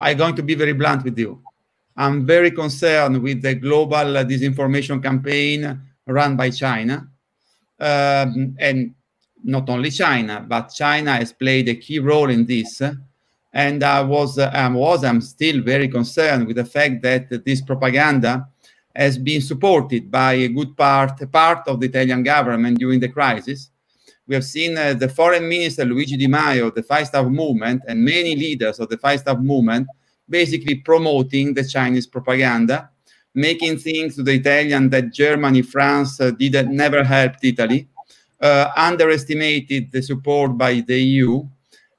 I'm going to be very blunt with you. I'm very concerned with the global disinformation campaign run by China. And not only China, but China has played a key role in this. And I'm still very concerned with the fact that this propaganda has been supported by a good part of the Italian government during the crisis. We have seen the foreign minister, Luigi Di Maio, the Five Star Movement, and many leaders of the Five Star Movement basically promoting the Chinese propaganda, making things to the Italian that Germany, France didn't never helped Italy, underestimated the support by the EU,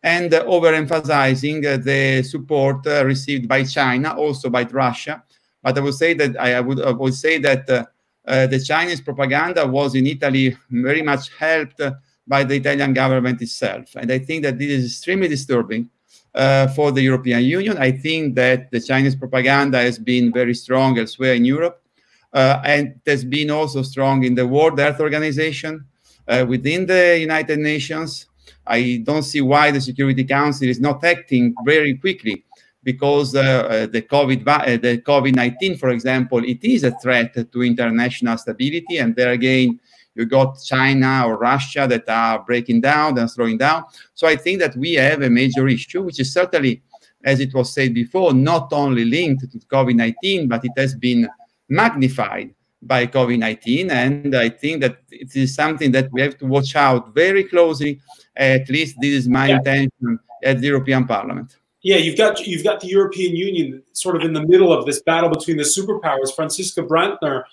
and overemphasizing the support received by China, also by Russia. But I would say that the Chinese propaganda was in Italy very much helped by the Italian government itself. And I think that this is extremely disturbing for the European Union. I think that the Chinese propaganda has been very strong elsewhere in Europe, and has been also strong in the World Health Organization, within the United Nations. I don't see why the Security Council is not acting very quickly, because the COVID-19, for example, it is a threat to international stability. And there again, you got China or Russia that are breaking down and slowing down. So I think that we have a major issue, which is certainly, as it was said before, not only linked to COVID-19, but it has been magnified by COVID-19. And I think that it is something that we have to watch out very closely. At least this is my intention at the European Parliament. Yeah, you've got the European Union sort of in the middle of this battle between the superpowers. Franziska Brantner,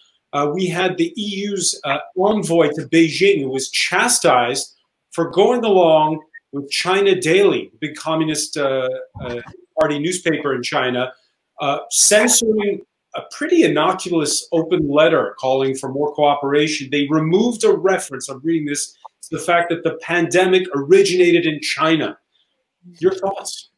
we had the EU's envoy to Beijing, who was chastised for going along with China Daily, the big communist party newspaper in China, censoring a pretty innocuous open letter calling for more cooperation. They removed a reference, I'm reading this, to the fact that the pandemic originated in China. Your thoughts?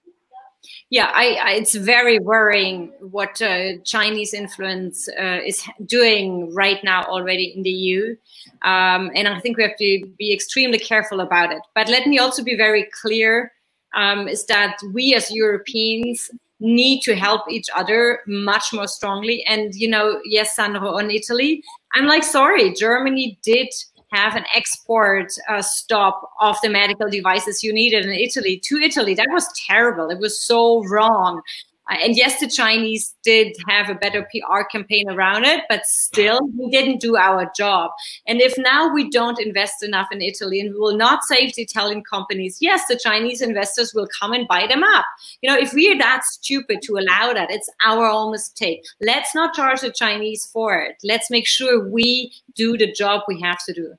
Yeah, it's very worrying what Chinese influence is doing right now already in the EU. And I think we have to be extremely careful about it. But let me also be very clear, is that we as Europeans need to help each other much more strongly. And, you know, yes, Sandro, on Italy, I'm like, sorry, Germany did have an export stop of the medical devices you needed in Italy to Italy. That was terrible. It was so wrong. And yes, the Chinese did have a better PR campaign around it, but still we didn't do our job. And if now we don't invest enough in Italy and we will not save the Italian companies, yes, the Chinese investors will come and buy them up. You know, if we are that stupid to allow that, it's our own mistake. Let's not charge the Chinese for it. Let's make sure we do the job we have to do.